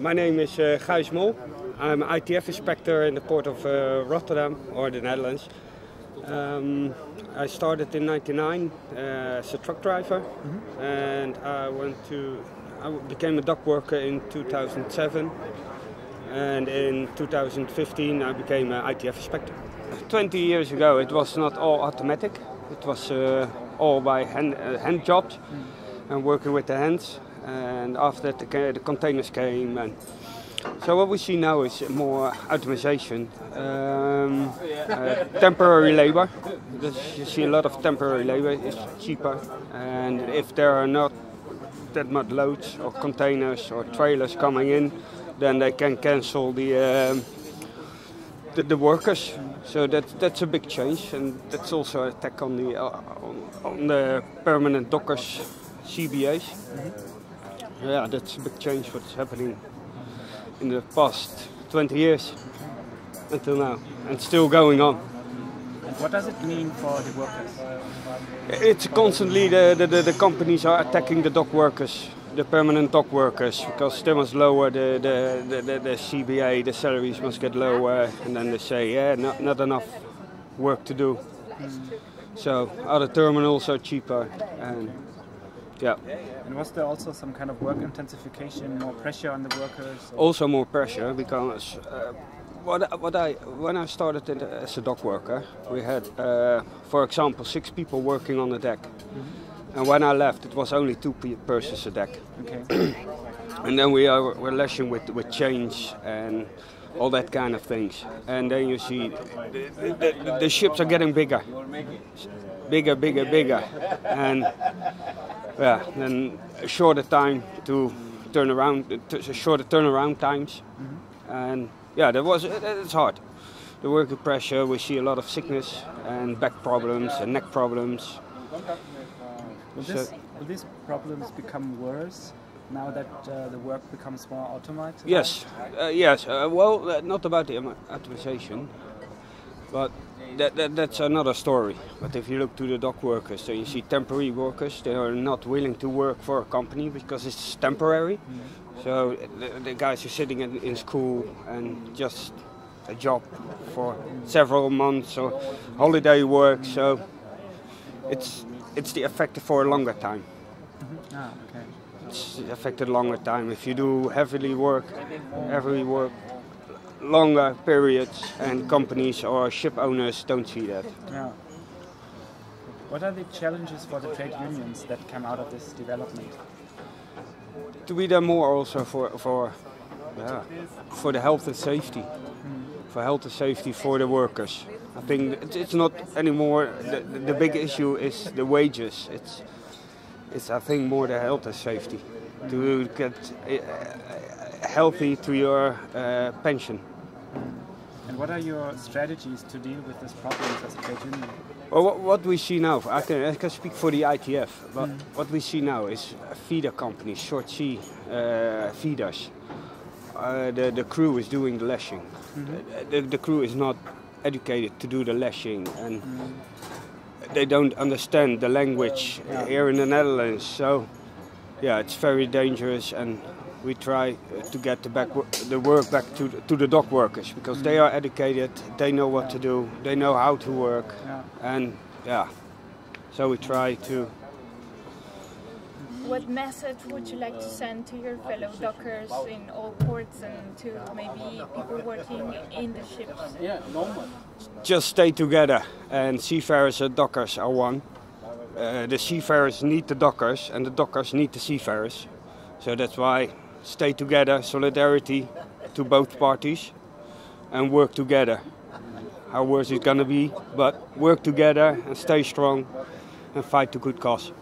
My name is Gijs Mol. I'm ITF inspector in the port of Rotterdam, or the Netherlands. I started in 1999 as a truck driver, and I became a dock worker in 2007, and in 2015 I became an ITF inspector. 20 years ago it was not all automatic, it was all by hand jobs and working with the hands. And after that the containers came, and so what we see now is more automation, temporary labor. You see a lot of temporary labor, it's cheaper, and if there are not that much loads or containers or trailers coming in, then they can cancel the workers. So that's a big change, and that's also an attack on the permanent dockers, CBAs. Yeah, that's a big change what's happening in the past 20 years until now, and still going on. And what does it mean for the workers? It's constantly the companies are attacking the dock workers, the permanent dock workers, because they must lower the CBA, the salaries must get lower, and then they say, yeah, not enough work to do. So other terminals are cheaper. And yeah. And was there also some kind of work intensification, more pressure on the workers? Or? Also more pressure, because when I started as a dock worker, we had, for example, 6 people working on the deck. And when I left, it was only 2 persons a deck. Okay. And then we're lashing with change and all that kind of things. And then you see the ships are getting bigger. Bigger. And yeah, then shorter turnaround times. And yeah, it's hard. The working pressure, we see a lot of sickness and back problems and neck problems. Will these problems become worse now that the work becomes more automated? Yes, not about the automation, but that's another story. But if you look to the dock workers, so you see temporary workers, they are not willing to work for a company because it's temporary. So the guys are sitting in school and just a job for several months or holiday work, so it's the effect for a longer time. Ah, okay. It's affected longer time. If you do heavy work, longer periods, and companies or ship owners don't see that. Yeah. What are the challenges for the trade unions that come out of this development? To be there more also for the health and safety, for the workers. I think it's not anymore the big issue is the wages. It's I think more the health and safety, to get healthy to your pension. And what are your strategies to deal with these problems as a trade union? Well, what we see now, I can speak for the ITF, but what we see now is feeder companies, short sea feeders. The crew is doing the lashing. The crew is not educated to do the lashing, and they don't understand the language here in the Netherlands, so yeah, it's very dangerous. And we try to get the work back to the dock workers, because they are educated, they know what to do, they know how to work, and yeah, so we try to. What message would you like to send to your fellow dockers in all ports and to maybe people working in the ships? Just stay together, and seafarers and dockers are one. The seafarers need the dockers and the dockers need the seafarers. So that's why stay together, solidarity to both parties, and work together. How worse it's gonna be, but work together and stay strong and fight to good cause.